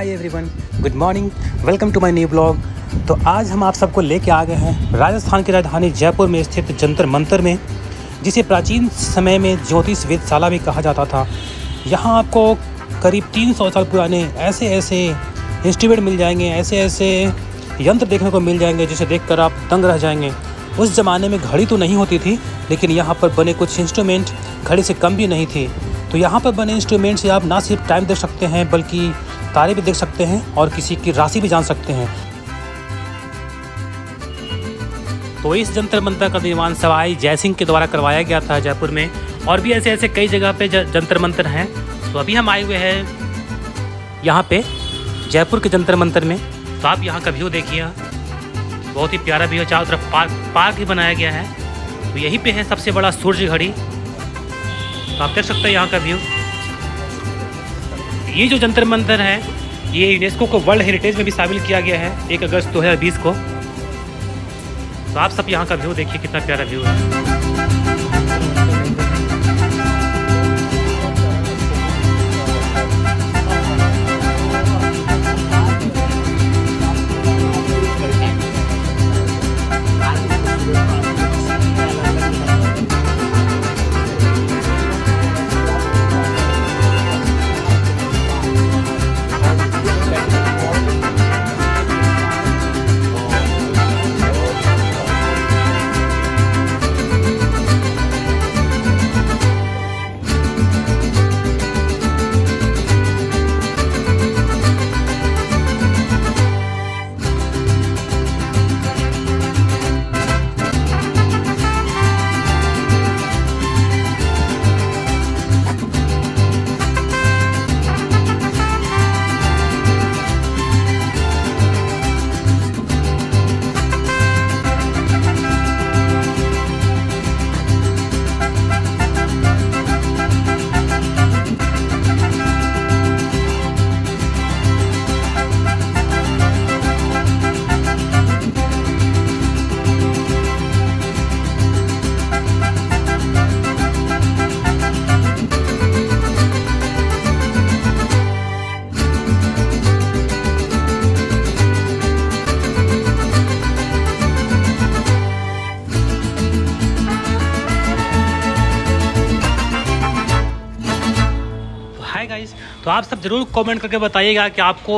Hi everyone, good morning, welcome to my new blog. तो आज हम आप सबको लेके आ गए हैं राजस्थान की राजधानी जयपुर में स्थित जंतर मंतर में, जिसे प्राचीन समय में ज्योतिष वेधशाला भी कहा जाता था। यहाँ आपको करीब 300 साल पुराने ऐसे इंस्ट्रूमेंट मिल जाएंगे, ऐसे यंत्र देखने को मिल जाएंगे जिसे देखकर आप दंग रह जाएंगे। उस ज़माने में घड़ी तो नहीं होती थी, लेकिन यहाँ पर बने कुछ इंस्ट्रूमेंट घड़ी से कम भी नहीं थी। तो यहाँ पर बने इंस्ट्रूमेंट से आप ना सिर्फ टाइम देख सकते हैं, बल्कि तारे भी देख सकते हैं और किसी की राशि भी जान सकते हैं। तो इस जंतर मंतर का निर्माण सवाई जय सिंह के द्वारा करवाया गया था जयपुर में, और भी ऐसे कई जगह पे जंतर मंतर हैं। तो अभी हम आए हुए हैं यहाँ पे जयपुर के जंतर मंतर में। तो आप यहाँ का व्यू देखिए, बहुत ही प्यारा व्यू है। चारों तरफ पार्क ही बनाया गया है। तो यहीं पर है सबसे बड़ा सूर्य घड़ी। तो आप देख सकते हैं यहाँ का व्यू। ये जो जंतर मंतर है, ये यूनेस्को को वर्ल्ड हेरिटेज में भी शामिल किया गया है 1 अगस्त 2020 को। तो आप सब यहाँ का व्यू देखिए, कितना प्यारा व्यू है। तो आप सब ज़रूर कमेंट करके बताइएगा कि आपको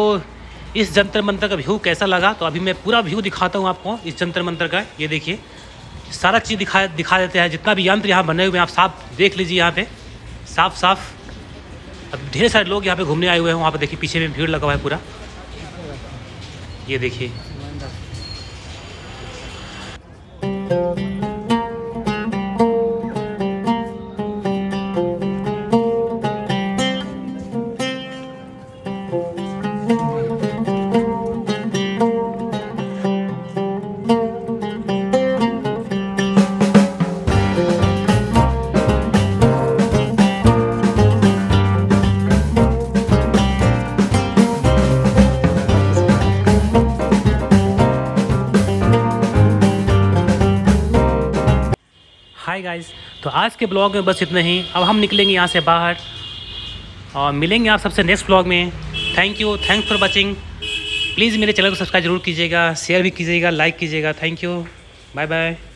इस जंतर मंतर का व्यू कैसा लगा। तो अभी मैं पूरा व्यू दिखाता हूँ आपको इस जंतर मंतर का। ये देखिए, सारा चीज़ दिखा देते हैं। जितना भी यंत्र यहाँ बने हुए हैं आप साफ देख लीजिए। यहाँ पे साफ अब ढेर सारे लोग यहाँ पे घूमने आए हुए हैं। वहाँ पर देखिए पीछे में भीड़ लगा हुआ है पूरा। ये देखिए, हाय गाइस। तो आज के ब्लॉग में बस इतना ही। अब हम निकलेंगे यहाँ से बाहर और मिलेंगे आप सबसे नेक्स्ट ब्लॉग में। Thank you, thanks for watching. Please मेरे चैनल को सब्सक्राइब जरूर कीजिएगा, शेयर भी कीजिएगा, लाइक कीजिएगा। Thank you, bye bye.